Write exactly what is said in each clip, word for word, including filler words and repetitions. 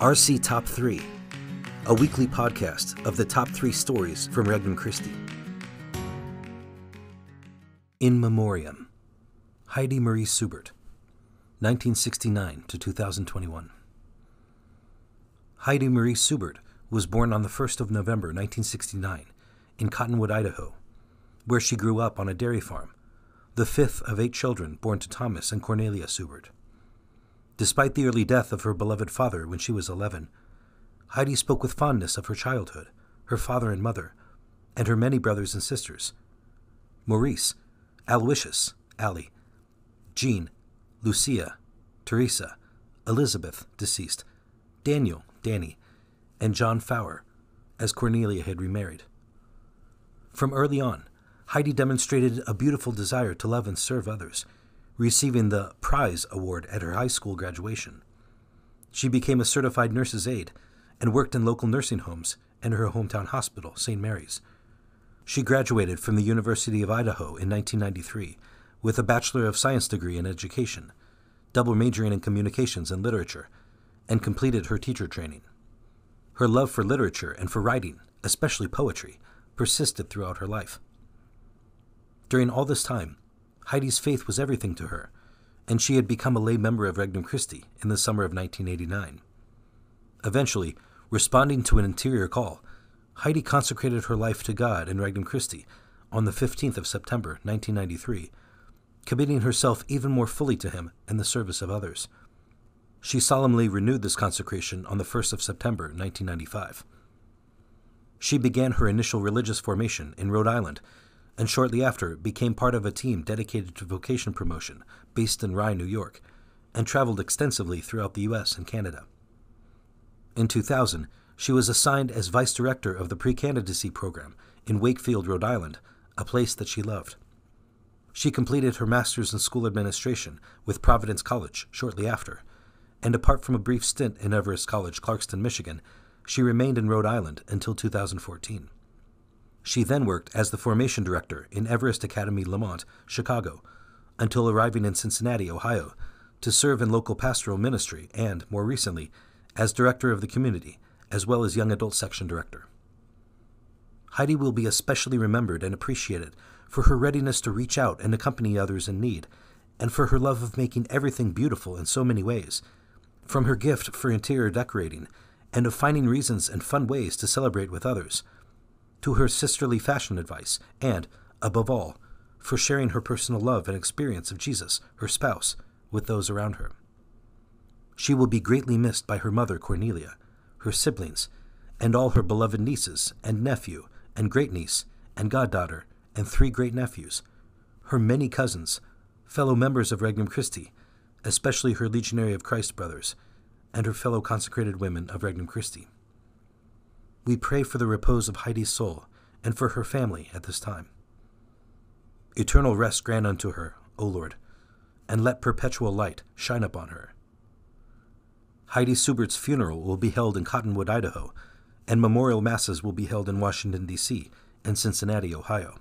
R C Top three, a weekly podcast of the top three stories from Regnum Christi. In Memoriam, Heidi Marie Seubert, nineteen sixty-nine to two thousand twenty-one. Heidi Marie Seubert was born on the first of November nineteen sixty-nine in Cottonwood, Idaho, where she grew up on a dairy farm, the fifth of eight children born to Thomas and Cornelia Seubert. Despite the early death of her beloved father when she was eleven, Heidi spoke with fondness of her childhood, her father and mother, and her many brothers and sisters: Maurice, Aloysius, Allie, Jean, Lucia, Teresa, Elizabeth, deceased, Daniel, Danny, and John Fauer, as Cornelia had remarried. From early on, Heidi demonstrated a beautiful desire to love and serve others, receiving the Prize Award at her high school graduation. She became a certified nurse's aide and worked in local nursing homes and her hometown hospital, Saint Mary's. She graduated from the University of Idaho in nineteen ninety-three with a Bachelor of Science degree in education, double majoring in communications and literature, and completed her teacher training. Her love for literature and for writing, especially poetry, persisted throughout her life. During all this time, Heidi's faith was everything to her, and she had become a lay member of Regnum Christi in the summer of nineteen eighty-nine. Eventually, responding to an interior call, Heidi consecrated her life to God in Regnum Christi on the fifteenth of September nineteen ninety-three, committing herself even more fully to Him and the service of others. She solemnly renewed this consecration on the first of September nineteen ninety-five. She began her initial religious formation in Rhode Island, and shortly after became part of a team dedicated to vocation promotion based in Rye, New York, and traveled extensively throughout the U S and Canada. In two thousand, she was assigned as vice director of the pre-candidacy program in Wakefield, Rhode Island, a place that she loved. She completed her master's in school administration with Providence College shortly after, and apart from a brief stint in Everest College, Clarkston, Michigan, she remained in Rhode Island until two thousand fourteen. She then worked as the formation director in Everest Academy Lamont, Chicago, until arriving in Cincinnati, Ohio, to serve in local pastoral ministry and, more recently, as director of the community, as well as young adult section director. Heidi will be especially remembered and appreciated for her readiness to reach out and accompany others in need, and for her love of making everything beautiful in so many ways, from her gift for interior decorating and of finding reasons and fun ways to celebrate with others, to her sisterly fashion advice, and, above all, for sharing her personal love and experience of Jesus, her spouse, with those around her. She will be greatly missed by her mother Cornelia, her siblings, and all her beloved nieces, and nephew, and great-niece, and goddaughter, and three great-nephews, her many cousins, fellow members of Regnum Christi, especially her Legionary of Christ brothers, and her fellow consecrated women of Regnum Christi. We pray for the repose of Heidi's soul and for her family at this time. Eternal rest grant unto her, O Lord, and let perpetual light shine upon her. Heidi Seubert's funeral will be held in Cottonwood, Idaho, and memorial masses will be held in Washington, D C and Cincinnati, Ohio.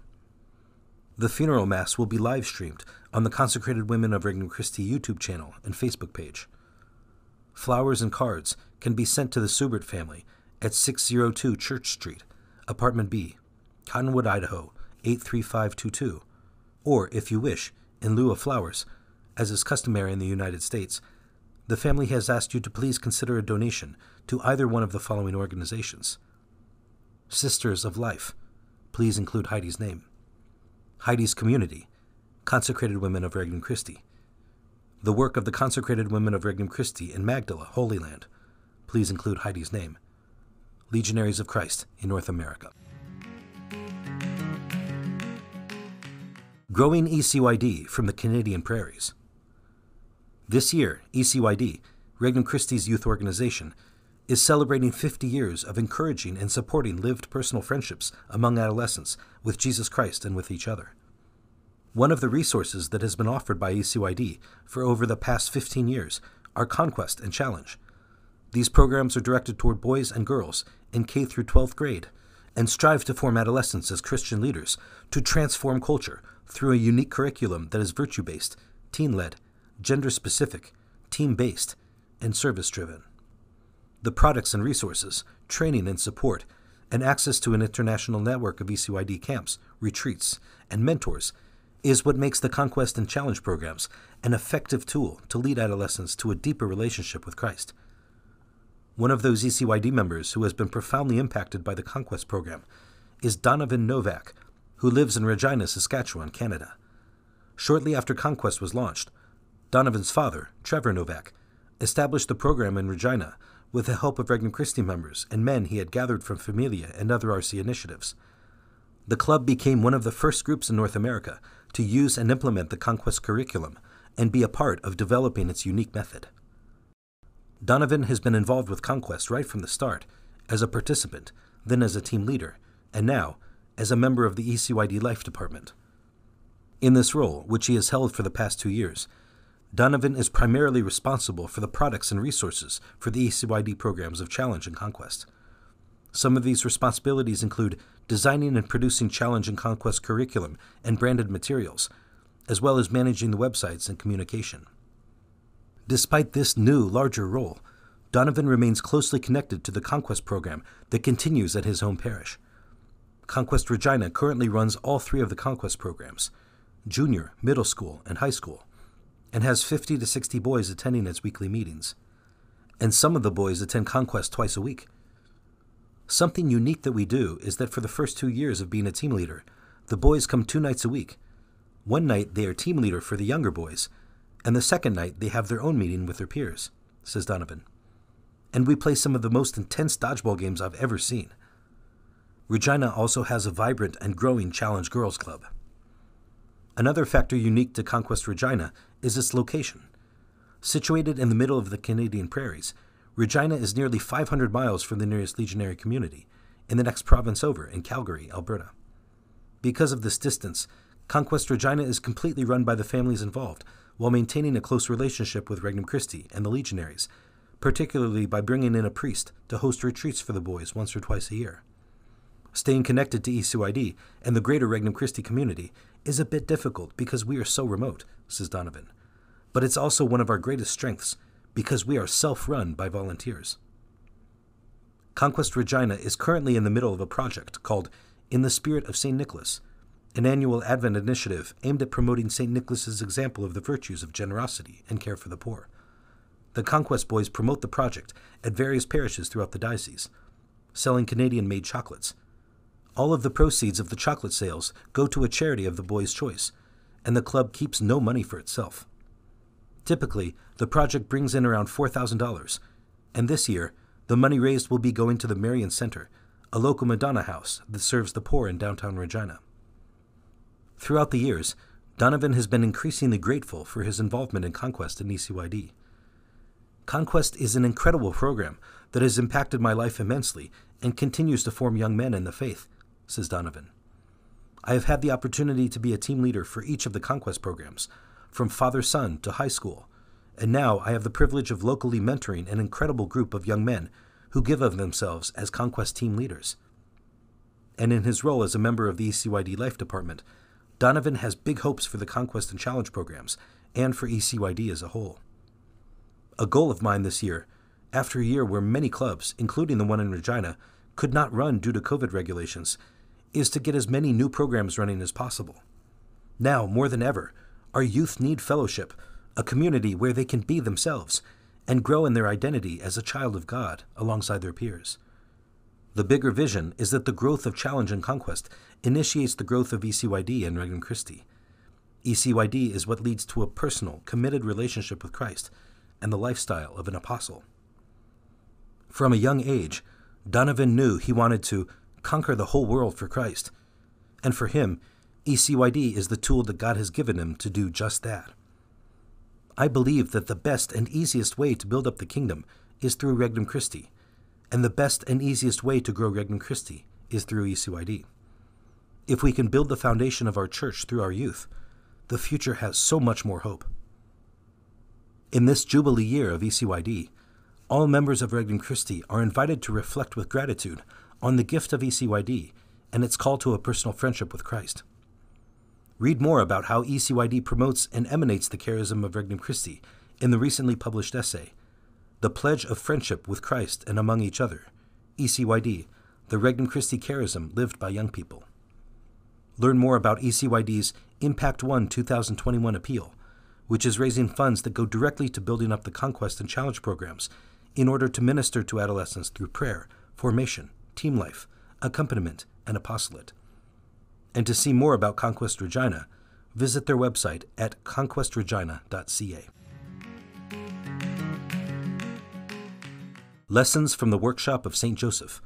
The funeral mass will be live-streamed on the Consecrated Women of Regnum Christi YouTube channel and Facebook page. Flowers and cards can be sent to the Seubert family at six oh two Church Street, Apartment B, Cottonwood, Idaho, eight three five two two, or, if you wish, in lieu of flowers, as is customary in the United States, the family has asked you to please consider a donation to either one of the following organizations. Sisters of Life, please include Heidi's name. Heidi's Community, Consecrated Women of Regnum Christi. The work of the Consecrated Women of Regnum Christi in Magdala, Holy Land, please include Heidi's name. Legionaries of Christ in North America. Growing E C Y D from the Canadian Prairies. This year, E C Y D, Regnum Christi's youth organization, is celebrating fifty years of encouraging and supporting lived personal friendships among adolescents with Jesus Christ and with each other. One of the resources that has been offered by E C Y D for over the past fifteen years are Conquest and Challenge. These programs are directed toward boys and girls in K through twelfth grade and strive to form adolescents as Christian leaders to transform culture through a unique curriculum that is virtue-based, teen-led, gender-specific, team-based, and service-driven. the products and resources, training and support, and access to an international network of E C Y D camps, retreats, and mentors is what makes the Conquest and Challenge programs an effective tool to lead adolescents to a deeper relationship with Christ. One of those E C Y D members who has been profoundly impacted by the Conquest program is Donovan Novak, who lives in Regina, Saskatchewan, Canada. Shortly after Conquest was launched, Donovan's father, Trevor Novak, established the program in Regina with the help of Regnum Christi members and men he had gathered from Familia and other R C initiatives. The club became one of the first groups in North America to use and implement the Conquest curriculum and be a part of developing its unique method. Donovan has been involved with Conquest right from the start, as a participant, then as a team leader, and now as a member of the E C Y D Life Department. In this role, which he has held for the past two years, Donovan is primarily responsible for the products and resources for the E C Y D programs of Challenge and Conquest. Some of these responsibilities include designing and producing Challenge and Conquest curriculum and branded materials, as well as managing the websites and communication. Despite this new, larger role, Donovan remains closely connected to the Conquest program that continues at his home parish. Conquest Regina currently runs all three of the Conquest programs, junior, middle school, and high school, and has fifty to sixty boys attending its weekly meetings. And some of the boys attend Conquest twice a week. Something unique that we do is that for the first two years of being a team leader, the boys come two nights a week. One night they are team leader for the younger boys, and the second night they have their own meeting with their peers, says Donovan. And we play some of the most intense dodgeball games I've ever seen. Regina also has a vibrant and growing Challenge Girls Club. Another factor unique to Conquest Regina is its location. Situated in the middle of the Canadian prairies, Regina is nearly five hundred miles from the nearest legionary community, in the next province over in Calgary, Alberta. Because of this distance, Conquest Regina is completely run by the families involved, while maintaining a close relationship with Regnum Christi and the Legionaries, particularly by bringing in a priest to host retreats for the boys once or twice a year. Staying connected to E C Y D and the greater Regnum Christi community is a bit difficult because we are so remote, says Donovan, but it's also one of our greatest strengths because we are self-run by volunteers. Conquest Regina is currently in the middle of a project called In the Spirit of Saint Nicholas, an annual Advent initiative aimed at promoting Saint Nicholas's example of the virtues of generosity and care for the poor. The Conquest boys promote the project at various parishes throughout the diocese, selling Canadian-made chocolates. All of the proceeds of the chocolate sales go to a charity of the boys' choice, and the club keeps no money for itself. Typically, the project brings in around four thousand dollars, and this year, the money raised will be going to the Marian Center, a local Madonna house that serves the poor in downtown Regina. Throughout the years, Donovan has been increasingly grateful for his involvement in Conquest and E C Y D. Conquest is an incredible program that has impacted my life immensely and continues to form young men in the faith, says Donovan. I have had the opportunity to be a team leader for each of the Conquest programs, from father-son to high school, and now I have the privilege of locally mentoring an incredible group of young men who give of themselves as Conquest team leaders. And in his role as a member of the E C Y D Life Department, Donovan has big hopes for the Conquest and Challenge programs, and for E C Y D as a whole. A goal of mine this year, after a year where many clubs, including the one in Regina, could not run due to COVID regulations, is to get as many new programs running as possible. Now, more than ever, our youth need fellowship, a community where they can be themselves, and grow in their identity as a child of God alongside their peers. The bigger vision is that the growth of Challenge and Conquest initiates the growth of E C Y D and Regnum Christi. E C Y D is what leads to a personal, committed relationship with Christ and the lifestyle of an apostle. From a young age, Donovan knew he wanted to conquer the whole world for Christ, and for him, E C Y D is the tool that God has given him to do just that. I believe that the best and easiest way to build up the kingdom is through Regnum Christi, and the best and easiest way to grow Regnum Christi is through E C Y D. If we can build the foundation of our church through our youth, the future has so much more hope. In this Jubilee year of E C Y D, all members of Regnum Christi are invited to reflect with gratitude on the gift of E C Y D and its call to a personal friendship with Christ. Read more about how E C Y D promotes and emanates the charism of Regnum Christi in the recently published essay, the pledge of friendship with Christ and among each other, E C Y D, the Regnum Christi charism lived by young people. Learn more about E C Y D's Impact One two thousand twenty-one appeal, which is raising funds that go directly to building up the Conquest and Challenge programs in order to minister to adolescents through prayer, formation, team life, accompaniment, and apostolate. And to see more about Conquest Regina, visit their website at conquest regina dot c a. Lessons from the Workshop of Saint Joseph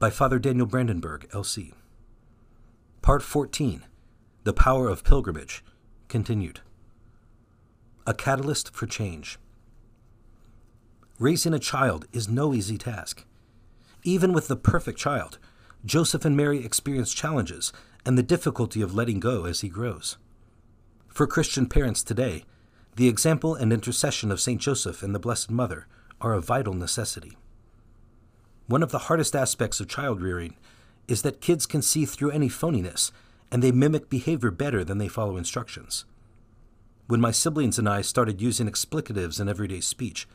by Father Daniel Brandenburg, L C. Part fourteen, The Power of Pilgrimage, continued. A Catalyst for Change. Raising a child is no easy task. Even with the perfect child, Joseph and Mary experience challenges and the difficulty of letting go as he grows. For Christian parents today, the example and intercession of Saint Joseph and the Blessed Mother are a vital necessity. One of the hardest aspects of child rearing is that kids can see through any phoniness, and they mimic behavior better than they follow instructions. When my siblings and I started using explicatives in everyday speech,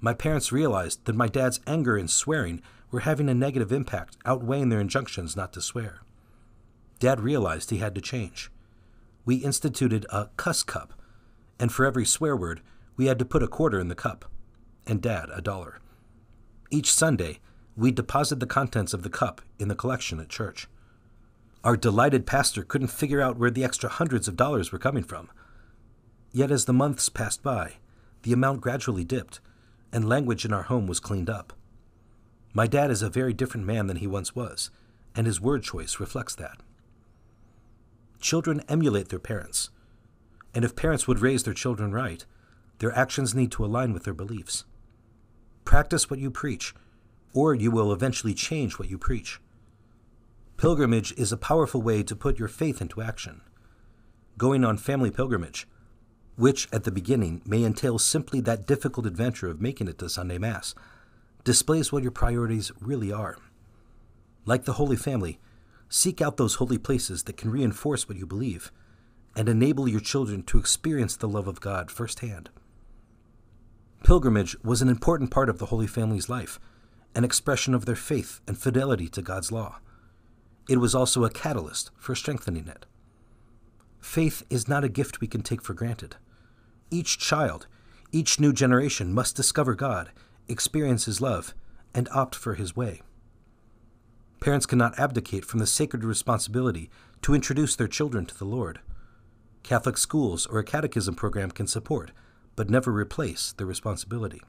my parents realized that my dad's anger and swearing were having a negative impact, outweighing their injunctions not to swear. Dad realized he had to change. We instituted a cuss cup, and for every swear word, we had to put a quarter in the cup, and Dad a dollar. Each Sunday, we deposited the contents of the cup in the collection at church. Our delighted pastor couldn't figure out where the extra hundreds of dollars were coming from. Yet as the months passed by, the amount gradually dipped, and language in our home was cleaned up. My dad is a very different man than he once was, and his word choice reflects that. Children emulate their parents, and if parents would raise their children right, their actions need to align with their beliefs. Practice what you preach, or you will eventually change what you preach. Pilgrimage is a powerful way to put your faith into action. Going on family pilgrimage, which at the beginning may entail simply that difficult adventure of making it to Sunday Mass, displays what your priorities really are. Like the Holy Family, seek out those holy places that can reinforce what you believe and enable your children to experience the love of God firsthand. Pilgrimage was an important part of the Holy Family's life, an expression of their faith and fidelity to God's law. It was also a catalyst for strengthening it. Faith is not a gift we can take for granted. Each child, each new generation must discover God, experience His love, and opt for His way. Parents cannot abdicate from the sacred responsibility to introduce their children to the Lord. Catholic schools or a catechism program can support, but never replace, their responsibility.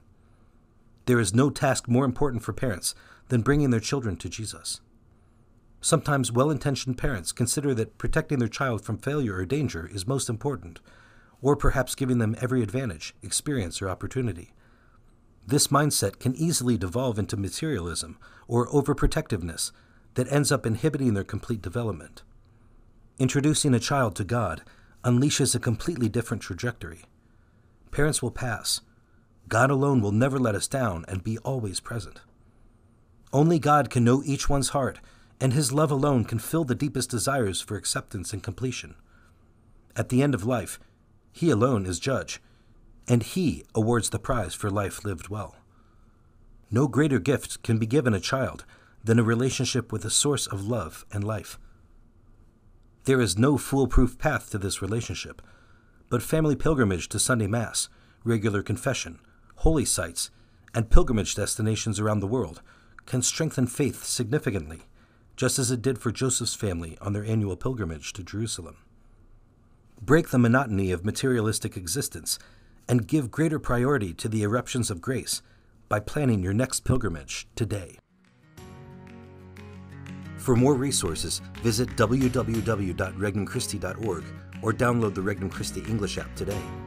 There is no task more important for parents than bringing their children to Jesus. Sometimes well-intentioned parents consider that protecting their child from failure or danger is most important, or perhaps giving them every advantage, experience, or opportunity. This mindset can easily devolve into materialism or overprotectiveness that ends up inhibiting their complete development. Introducing a child to God unleashes a completely different trajectory. Parents will pass. God alone will never let us down and be always present. Only God can know each one's heart, and His love alone can fill the deepest desires for acceptance and completion. At the end of life, He alone is judge, and He awards the prize for life lived well. No greater gift can be given a child than a relationship with a source of love and life. There is no foolproof path to this relationship, but family pilgrimage to Sunday Mass, regular confession, holy sites, and pilgrimage destinations around the world can strengthen faith significantly, just as it did for Joseph's family on their annual pilgrimage to Jerusalem. Break the monotony of materialistic existence and give greater priority to the eruptions of grace by planning your next pilgrimage today. For more resources, visit w w w dot regnum christi dot org or download the Regnum Christi English app today.